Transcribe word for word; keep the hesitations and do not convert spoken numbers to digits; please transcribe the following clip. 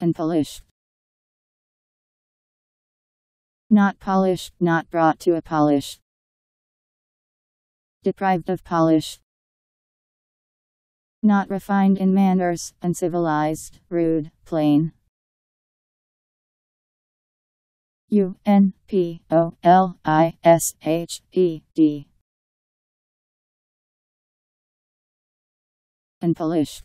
and polished. Not polished, not brought to a polish. Deprived of polish. Not refined in manners, uncivilized, rude, plain. U N P O L I S H E D. Unpolished.